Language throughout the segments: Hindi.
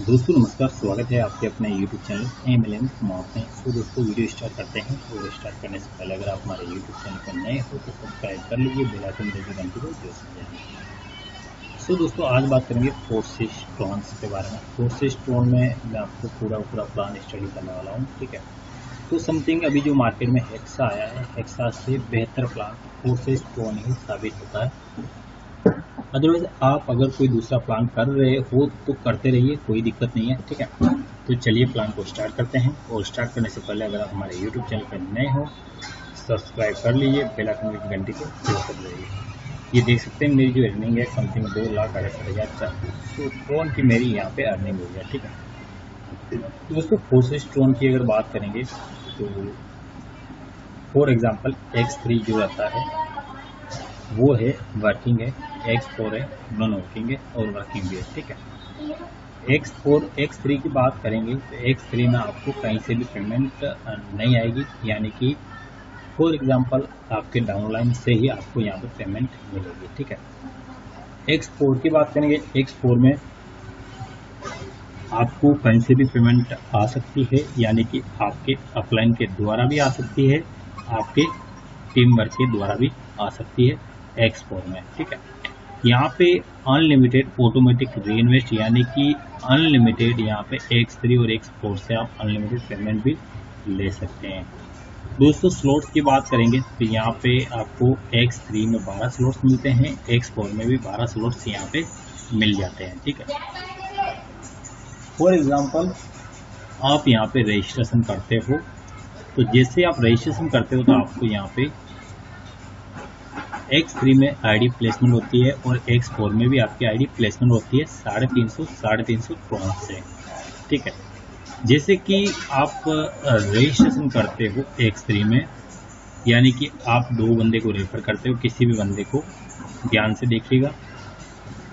दोस्तों नमस्कार, स्वागत है आपके अपने YouTube चैनल MLM मॉक में। तो दोस्तों वीडियो स्टार्ट करते हैं। और स्टार्ट करने से पहले अगर आप हमारे YouTube चैनल पर नए हो तो सब्सक्राइब कर लीजिए, बेल आइकन दबा के घंटी को प्रेस कर लीजिए। सो दोस्तों आज बात करेंगे फोर्सेज ट्रॉन के बारे में। फोर्सेज ट्रॉन में मैं आपको पूरा प्लान स्टडी करने वाला हूँ, ठीक है। तो समथिंग अभी जो मार्केट में हेक्सा आया है, हेक्सा से बेहतर प्लान फोर्सेज ट्रॉन ही साबित होता है। अदरवाइज आप अगर कोई दूसरा प्लान कर रहे हो तो करते रहिए, कोई दिक्कत नहीं है, ठीक है। तो चलिए प्लान को स्टार्ट करते हैं। और स्टार्ट करने से पहले अगर आप हमारे YouTube चैनल पर नए हो सब्सक्राइब कर लीजिए, बेल आइकन की घंटी को प्रेस कर लीजिए। ये देख सकते हैं मेरी जो अर्निंग है समथिंग 2,68,000 ट्रॉन की मेरी यहाँ पे अर्निंग हो गया, ठीक है। दोस्तों फोर्सेज ट्रॉन की अगर बात करेंगे तो फॉर एग्जाम्पल X3 जो रहता है वो है वर्किंग है, X4 है नॉन वर्किंग है और वर्किंग भी है, ठीक है। X3 की बात करेंगे तो X3 में आपको कहीं से भी पेमेंट नहीं आएगी, यानी कि फॉर एग्जांपल आपके डाउनलाइन से ही आपको यहाँ पर पेमेंट मिलेगी, ठीक है। X4 की बात करेंगे, X4 में आपको कहीं से भी पेमेंट आ सकती है, यानी कि आपके अपलाइन के द्वारा भी आ सकती है, आपके टीम वर्क के द्वारा भी आ सकती है X4 में, ठीक है। यहाँ पे अनलिमिटेड ऑटोमेटिक रीइन्वेस्ट यानी कि अनलिमिटेड यहाँ पे X3 और X4 से आप अनलिमिटेड पेमेंट भी ले सकते हैं। दोस्तों स्लॉट्स की बात करेंगे तो यहाँ पे आपको X3 में 12 स्लॉट्स मिलते हैं, X4 में भी 12 स्लॉट्स यहाँ पे मिल जाते हैं, ठीक है। फॉर एग्जाम्पल आप यहाँ पे रजिस्ट्रेशन करते हो तो जैसे आप रजिस्ट्रेशन करते हो तो आपको यहाँ पे X3 में आईडी प्लेसमेंट होती है और X4 में भी आपकी आईडी प्लेसमेंट होती है 350 ट्रॉन से, ठीक है। जैसे कि आप रजिस्ट्रेशन करते हो X3 में, यानी कि आप दो बंदे को रेफर करते हो, किसी भी बंदे को ध्यान से देखिएगा,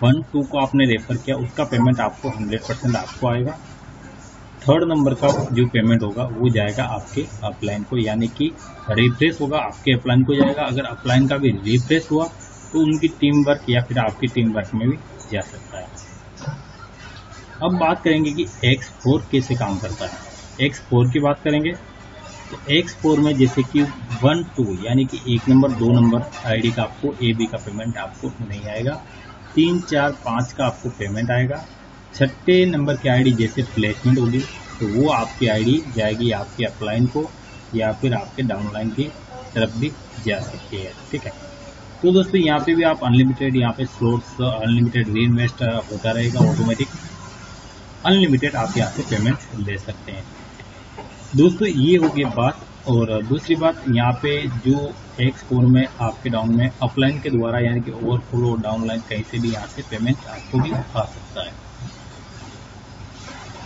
1-2 को आपने रेफर किया उसका पेमेंट आपको 100% आपको आएगा। थर्ड नंबर का जो पेमेंट होगा वो जाएगा आपके अपलाइन को, यानी कि रिफ्रेश होगा आपके अपलाइन को जाएगा। अगर अपलाइन का भी रिफ्रेश हुआ तो उनकी टीम वर्क या फिर आपकी टीम वर्क में भी जा सकता है। अब बात करेंगे कि X4 कैसे काम करता है। X4 की बात करेंगे तो X4 में जैसे कि 1-2 यानी कि 1 नंबर 2 नंबर आईडी का आपको AB का पेमेंट आपको नहीं आएगा, 3 4 5 का आपको पेमेंट आएगा। 6 नंबर की आईडी जैसे प्लेसमेंट होगी तो वो आपकी आईडी जाएगी आपके अपलाइन को या फिर आपके डाउनलाइन की तरफ भी जा सकती है, ठीक है। तो दोस्तों यहाँ पे भी आप अनलिमिटेड यहाँ पे स्लॉट्स अनलिमिटेड रीइन्वेस्ट होता रहेगा, ऑटोमेटिक अनलिमिटेड आप यहाँ से पेमेंट ले सकते हैं। दोस्तों ये हो गई बात। और दूसरी बात यहाँ पे जो X4 में आपके डाउन में अपलाइन के द्वारा यानी कि ओवरफ्लो और डाउनलाइन कहीं से भी यहाँ से पेमेंट आपको भी आ सकता है।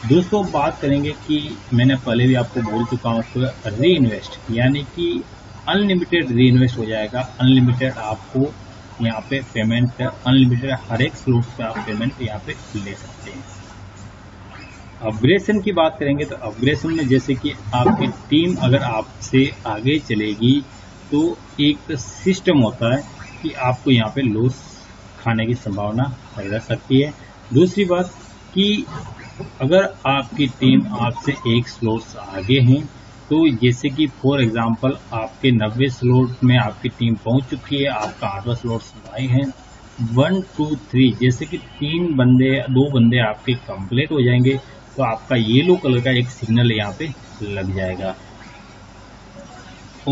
दोस्तों बात करेंगे कि मैंने पहले भी आपको बोल चुका हूँ उसको री इन्वेस्ट यानी कि अनलिमिटेड री इन्वेस्ट हो जाएगा, अनलिमिटेड आपको यहाँ पे पेमेंट अनलिमिटेड हर एक स्लॉट्स पे आप पेमेंट यहाँ पे ले सकते हैं। अपग्रेडेशन की बात करेंगे तो अपग्रेडेशन में जैसे कि आपकी टीम अगर आपसे आगे चलेगी तो एक सिस्टम होता है कि आपको यहाँ पे लॉस खाने की संभावना रह सकती है। दूसरी बात कि अगर आपकी टीम आपसे एक स्लॉट आगे हैं तो जैसे कि फॉर एग्जांपल आपके 90 स्लॉट में आपकी टीम पहुंच चुकी है, आपका 8वां स्लॉट आए हैं, 1 2 3 जैसे कि 3 बंदे 2 बंदे आपके कंप्लीट हो जाएंगे तो आपका येलो कलर का एक सिग्नल यहाँ पे लग जाएगा।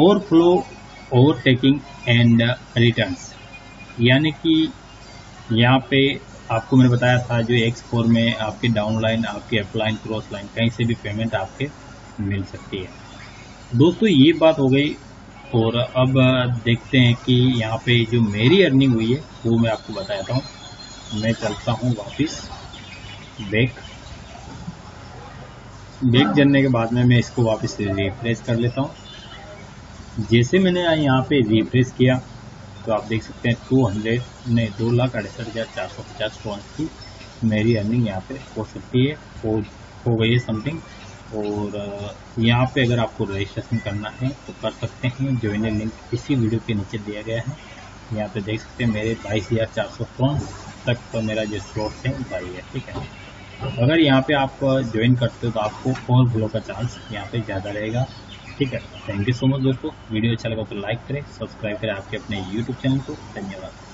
ओवरफ्लो ओवरटेकिंग एंड रिटर्न्स यानी कि यहाँ पे आपको मैंने बताया था जो X4 में आपके डाउनलाइन आपके अपलाइन क्रॉस लाइन कहीं से भी पेमेंट आपके मिल सकती है। दोस्तों ये बात हो गई। और अब देखते हैं कि यहाँ पे जो मेरी अर्निंग हुई है वो मैं आपको बताता हूँ। मैं चलता हूँ वापस बैक जलने के बाद में मैं इसको वापस रिफ्रेश कर लेता हूँ। जैसे मैंने यहाँ पे रिफ्रेश किया तो आप देख सकते हैं 2,68,450 ट्रॉन की मेरी अर्निंग यहाँ पे हो सकती है और हो गई है समथिंग। और यहाँ पे अगर आपको रजिस्ट्रेशन करना है तो कर सकते हैं, ज्वाइनर लिंक इसी वीडियो के नीचे दिया गया है। यहाँ पे देख सकते हैं मेरे 22,400 ट्रॉन तक तो मेरा जो स्लॉट है भाई है, ठीक है। अगर यहाँ पे आप ज्वाइन करते हो तो आपको और ग्लो का चांस यहाँ पे ज़्यादा रहेगा। ठीक है, थैंक यू सो मच दोस्तों। वीडियो अच्छा लगा तो लाइक करें, सब्सक्राइब करें आपके अपने यूट्यूब चैनल को। धन्यवाद।